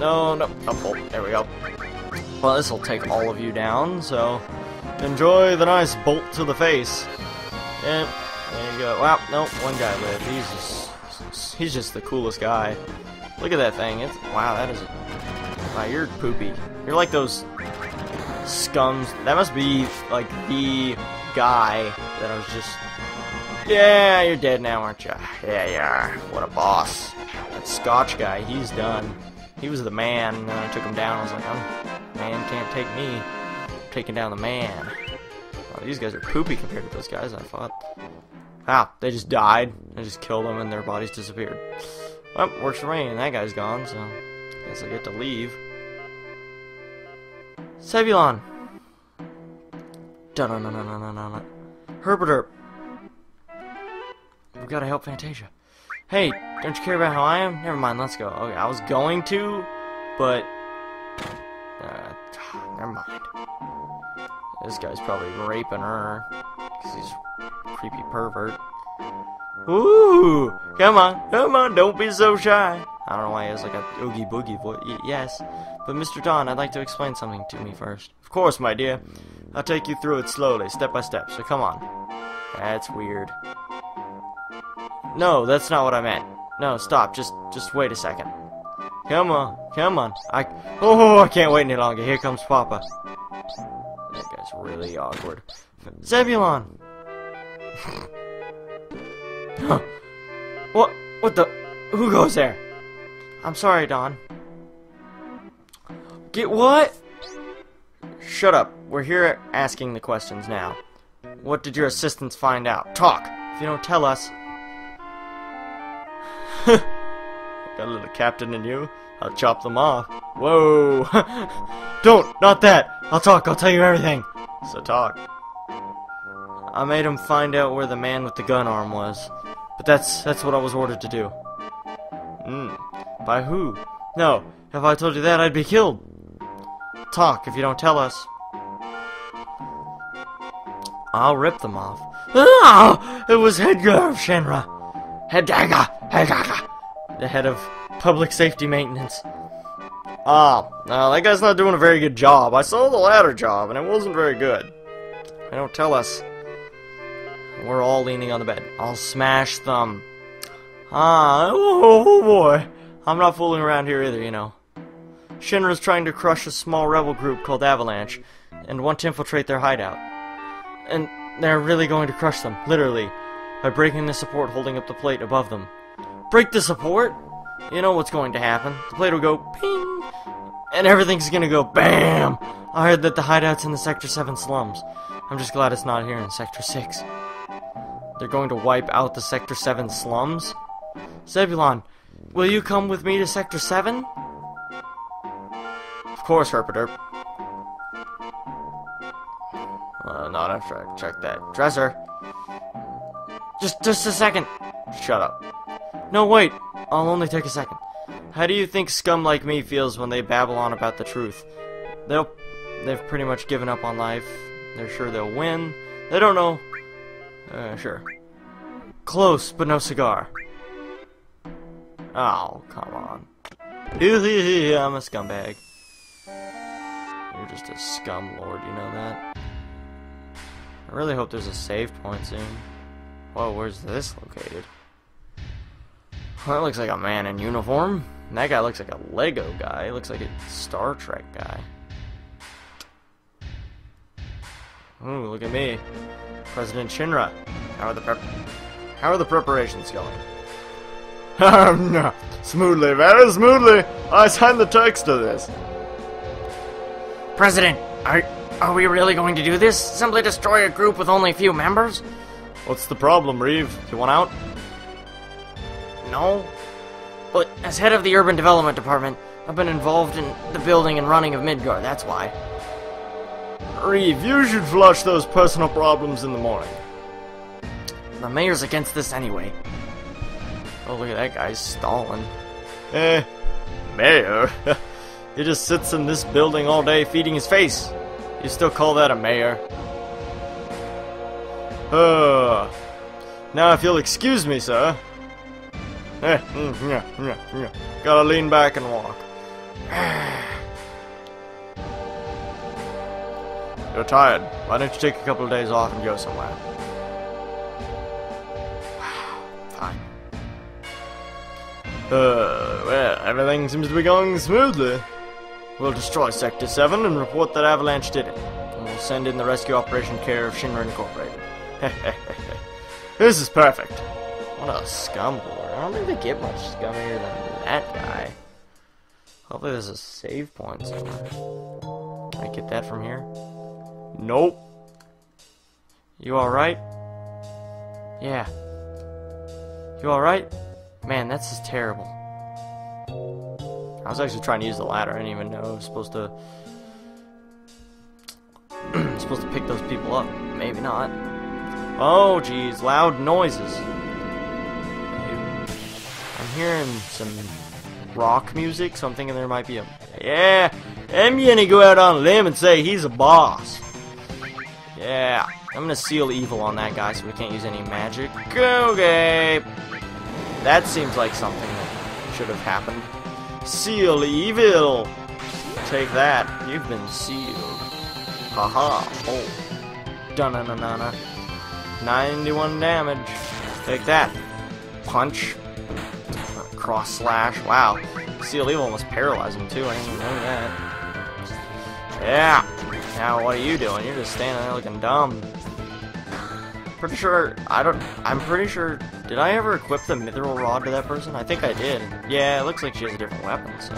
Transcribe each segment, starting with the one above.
No. Oh, there we go. Well, this will take all of you down, so enjoy the nice bolt to the face. And there you go. Wow, no, one guy lived. He's just the coolest guy. Look at that thing. It's wow. That is. Wow, you're poopy. You're like those scums. That must be like the guy that I was just. Yeah, you're dead now, aren't you? Yeah, you are. What a boss. That Scotch guy, he's done. He was the man, and then I took him down. I was like, man can't take me. I'm taking down the man. Wow, these guys are poopy compared to those guys I fought. Wow, they just died. I just killed them, and their bodies disappeared. Well, works for me, and that guy's gone, so I guess I get to leave. Sebulon. Dun-dun-dun-dun-dun-dun-dun. Herberderp. We've got to help Fantasia. Hey, don't you care about how I am? Never mind, let's go. Okay, I was going to, but... never mind. This guy's probably raping her, because he's a creepy pervert. Ooh! Come on, come on, don't be so shy! I don't know why he has like a oogie boogie voice. Yes, but Mr. Don, I'd like to explain something to me first. Of course, my dear. I'll take you through it slowly, step by step, so come on. That's weird. No, that's not what I meant. No, stop. Just wait a second. Come on, come on. I can't wait any longer. Here comes Papa. That guy's really awkward. Zebulon. Huh. What? What the? Who goes there? I'm sorry, Don. Get what? Shut up. We're here asking the questions now. What did your assistants find out? Talk. If you don't tell us. Got a little captain in you. I'll chop them off. Whoa! Don't! Not that! I'll talk! I'll tell you everything! So talk. I made him find out where the man with the gun arm was. But that's what I was ordered to do. By who? No. If I told you that, I'd be killed. Talk if you don't tell us. I'll rip them off. Ah! It was Heidegger of Shinra. Heidegger! The head of public safety maintenance. Ah, no, that guy's not doing a very good job. I saw the latter job, and it wasn't very good. They don't tell us. We're all leaning on the bed. I'll smash them. Ah, oh boy. I'm not fooling around here either, you know. Shinra's trying to crush a small rebel group called Avalanche, and want to infiltrate their hideout. And they're really going to crush them, literally, by breaking the support holding up the plate above them. Break the support, you know what's going to happen. The plate will go ping, and everything's gonna go BAM! I heard that the hideout's in the Sector 7 slums. I'm just glad it's not here in Sector 6. They're going to wipe out the Sector 7 slums? Zebulon, will you come with me to Sector 7? Of course, Herpeter. Not after I check that dresser. Just a second. Shut up. No, wait. I'll only take a second. How do you think scum like me feels when they babble on about the truth? They've pretty much given up on life. They're sure they'll win. They don't know. Sure. Close, but no cigar. Oh, come on. I'm a scumbag. You're just a scum lord, you know that? I really hope there's a save point soon. Whoa, where's this located? Well, that looks like a man in uniform. And that guy looks like a Lego guy. He looks like a Star Trek guy. Ooh, look at me. President Shinra. How are the preparations going? Smoothly, very smoothly. I signed the text to this. President, are we really going to do this? Simply destroy a group with only a few members? What's the problem, Reeve? You want out? No. But as head of the Urban Development Department, I've been involved in the building and running of Midgar, that's why. Reeve, you should flush those personal problems in the morning. The mayor's against this anyway. Oh, look at that guy stalling. Mayor? He just sits in this building all day feeding his face. You still call that a mayor? Now if you'll excuse me, sir. Gotta lean back and walk. You're tired. Why don't you take a couple of days off and go somewhere? Fine. Well, everything seems to be going smoothly. We'll destroy Sector 7 and report that Avalanche did it. And we'll send in the rescue operation care of Shinra Incorporated. This is perfect. What a scumbag. I don't think they get much scummier than that guy. Hopefully there's a save point somewhere. Can I get that from here? Nope. You alright? Yeah. You alright? Man, that's just terrible. I was actually trying to use the ladder. I didn't even know I was supposed to... supposed to pick those people up. Maybe not. Oh, geez. Loud noises. I'm hearing some rock music, so I'm thinking there might be a... Yeah! I'm gonna go out on a limb and say he's a boss. Yeah. I'm gonna seal evil on that guy so we can't use any magic. Okay. That seems like something that should have happened. Seal evil! Take that. You've been sealed. Haha. Oh. Dun-na-na-na-na. 91 damage. Take that. Punch. Cross slash. Wow. Seal evil almost paralyzed him too. I didn't even know that. Yeah. Now what are you doing? You're just standing there looking dumb. Pretty sure I'm pretty sure did I ever equip the Mithril rod to that person? I think I did. Yeah, it looks like she has a different weapon, so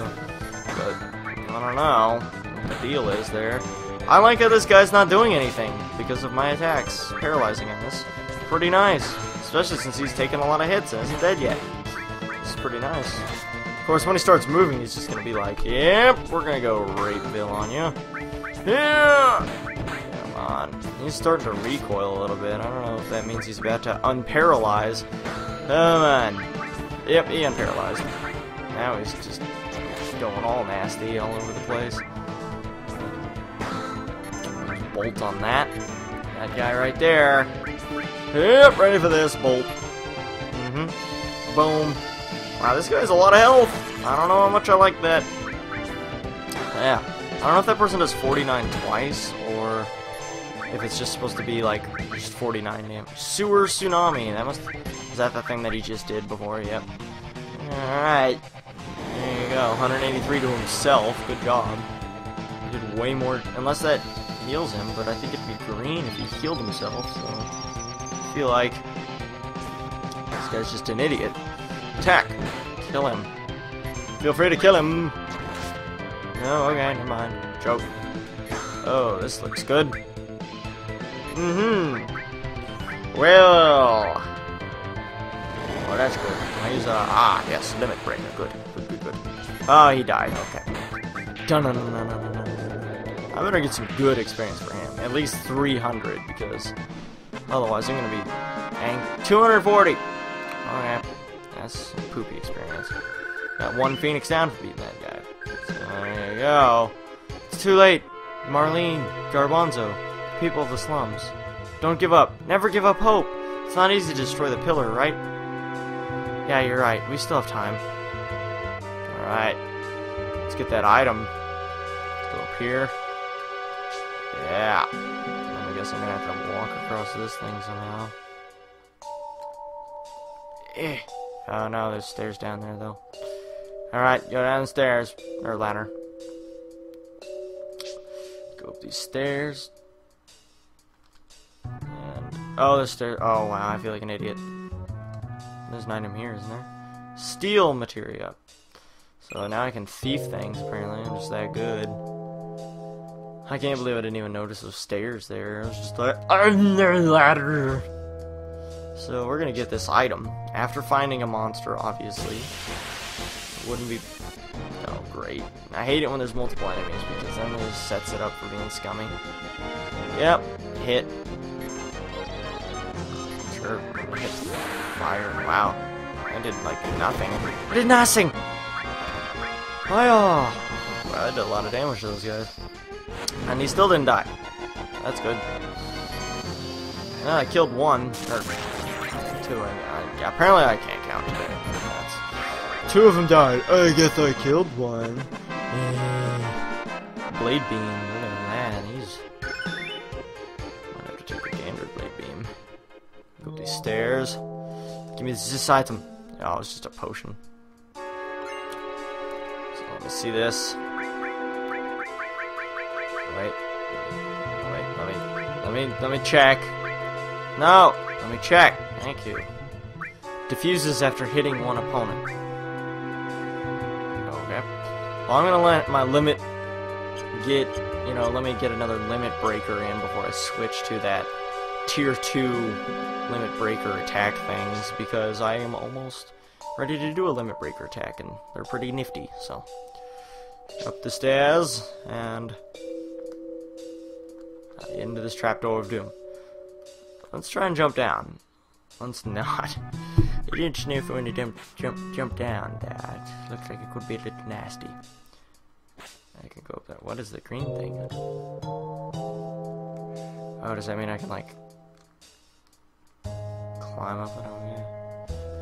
but I don't know what the deal is there. I like how this guy's not doing anything because of my attacks. Paralyzing him. This is pretty nice. Especially since he's taken a lot of hits and isn't dead yet. This is pretty nice. Of course, when he starts moving, he's just gonna be like, yep, we're gonna go Rapeville on you. Yeah! Come on. He's starting to recoil a little bit. I don't know if that means he's about to unparalyze. Come on. Yep, he unparalyzed. Now he's just going all nasty all over the place. Bolt on that. That guy right there. Yep, ready for this bolt. Mm-hmm. Boom. Wow, this guy has a lot of health. I don't know how much I like that. Yeah. I don't know if that person does 49 twice or if it's just supposed to be like just 49 damage. Sewer tsunami. That must. Is that the thing that he just did before? Yep. Alright. There you go. 183 to himself. Good job. He did way more. Unless that heals him, but I think it'd be green if he healed himself, so I feel like this guy's just an idiot. Attack! Kill him. Feel free to kill him! No, okay, never mind. Joke. Oh, this looks good. Mm-hmm. Well... Oh, that's good. Can I use a... Ah, yes, limit breaker. Good. Good, good, good. Oh, he died. Okay. Dun-dun-dun-dun-dun-dun. I better get some good experience for him. At least 300, because otherwise I'm going to be... 240! Alright, that's poopy experience. Got one Phoenix down for beating that guy. So there you go. It's too late. Marlene, Garbanzo, people of the slums. Don't give up. Never give up hope. It's not easy to destroy the pillar, right? Yeah, you're right. We still have time. Alright. Let's get that item. Let's go up here. Yeah. I guess I'm gonna have to walk across this thing somehow. Eh. Oh no, there's stairs down there though. Alright, go down the stairs. Or ladder. Go up these stairs. And oh, there's stairs. Oh wow, I feel like an idiot. There's an item here, isn't there? Steel materia. So now I can thief things, apparently. I'm just that good. I can't believe I didn't even notice those stairs there. I was just like, under ladder. So we're gonna get this item after finding a monster. Obviously, it wouldn't be. Oh great! I hate it when there's multiple enemies because then it just sets it up for being scummy. Yep, hit. Sure, hit fire. Wow, I did like nothing. I did nothing. Wow, I did a lot of damage to those guys. And he still didn't die. That's good. I killed one. Or two. Apparently I can't count today. Two of them died. I guess I killed one. Blade beam, look at that, he's... Might have to take a gander blade beam. Go up these stairs. Give me this item. Oh, it's just a potion. So let me see this. Wait, let me check. No! Let me check. Thank you. Diffuses after hitting one opponent. Okay. Well, I'm gonna let my limit get, you know, let me get another limit breaker in before I switch to that tier 2 limit breaker attack things, because I am almost ready to do a limit breaker attack, and they're pretty nifty, so. Up the stairs, and into this trapdoor of doom. Let's try and jump down. Let's not. It didn't know if we wanted to jump down. That looks like it could be a little nasty. I can go up that. What is the green thing? Oh, does that mean I can like climb up it over here?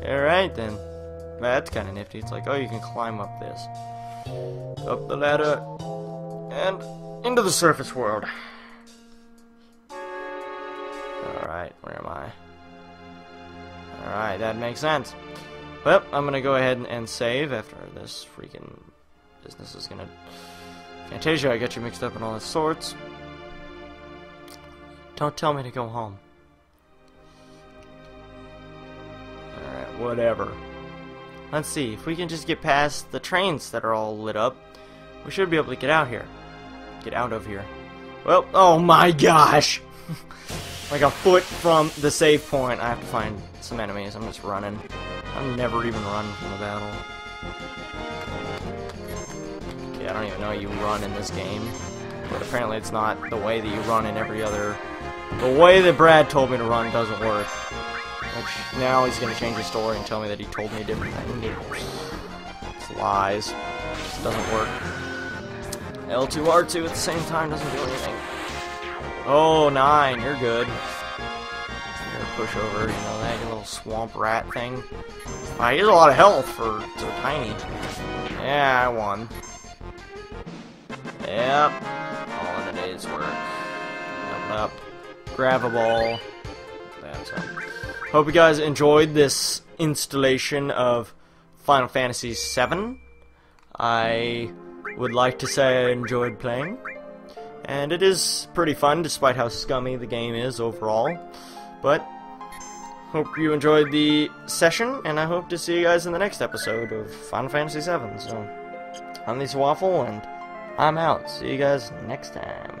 Yeah, alright then. That's kind of nifty. It's like, oh, you can climb up this, up the ladder, and into the surface world. Alright, where am I? Alright, that makes sense. Well, I'm gonna go ahead and save after this freaking business is gonna... Fantasia, I got you mixed up in all the sorts. Don't tell me to go home. Alright, whatever. Let's see, if we can just get past the trains that are all lit up, we should be able to get out here. Get out of here. Well, oh my gosh! Like a foot from the save point, I have to find some enemies. I'm just running. I'm never even running from a battle. Yeah, I don't even know how you run in this game. But apparently it's not the way that you run in every other... The way that Brad told me to run doesn't work. Which, now he's gonna change his story and tell me that he told me a different thing. It's lies. It just doesn't work. L2R2 at the same time doesn't do anything. Oh, 9, you're good. You're a pushover, you know that, you little swamp rat thing. Wow, he has a lot of health for so tiny. Yeah, I won. Yep. All in a day's work. Up, up. Grab a ball. That's up. Hope you guys enjoyed this installation of Final Fantasy VII. I would like to say I enjoyed playing. And it is pretty fun, despite how scummy the game is overall. But, hope you enjoyed the session, and I hope to see you guys in the next episode of Final Fantasy VII. So, I'm TheSwaffle, and I'm out. See you guys next time.